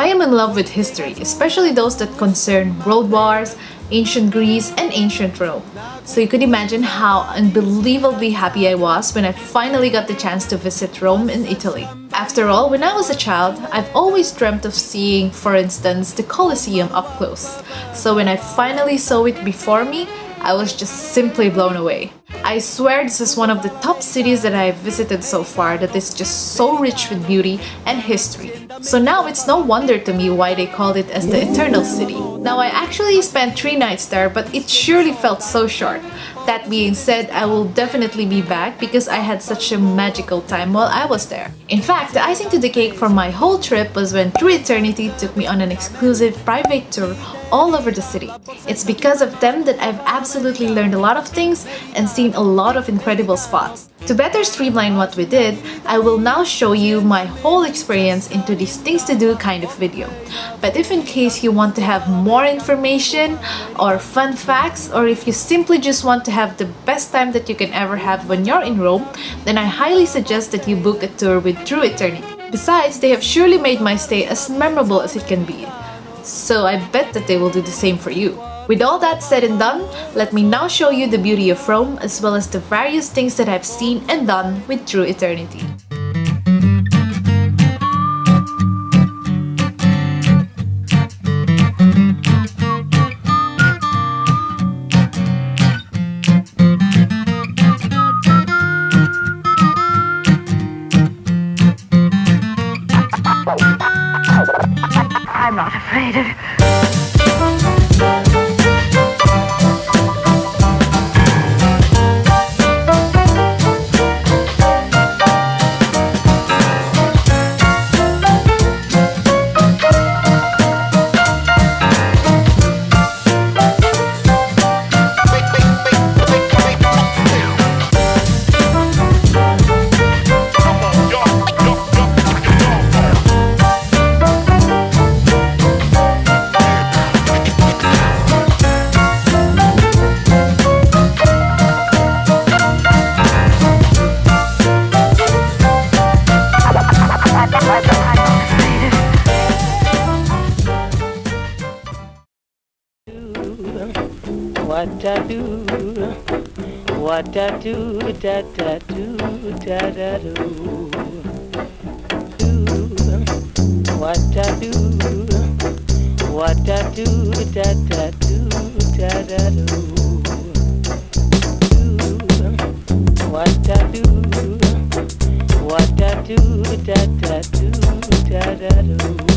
I am in love with history, especially those that concern world wars, ancient Greece, and ancient Rome. So you could imagine how unbelievably happy I was when I finally got the chance to visit Rome in Italy. After all, when I was a child, I've always dreamt of seeing, for instance, the Colosseum up close. So when I finally saw it before me, I was just simply blown away. I swear this is one of the top cities that I have visited so far that is just so rich with beauty and history. So now it's no wonder to me why they called it as the Eternal City. Now I actually spent 3 nights there, but it surely felt so short. That being said, I will definitely be back because I had such a magical time while I was there. In fact, the icing to the cake for my whole trip was when Through Eternity took me on an exclusive private tour all over the city. It's because of them that I've absolutely learned a lot of things and seen a lot of incredible spots. To better streamline what we did, I will now show you my whole experience into these things to do kind of video. But if in case you want to have more information or fun facts, or if you simply just want to have the best time that you can ever have when you're in Rome, then I highly suggest that you book a tour with Through Eternity. Besides, they have surely made my stay as memorable as it can be. So I bet that they will do the same for you. With all that said and done, let me now show you the beauty of Rome as well as the various things that I've seen and done with Through Eternity. I'm not afraid of... What I do, da da do, da da do. Do what I do, what I do, da da do, da da do. Do what I do, what I do, da da do, da da do.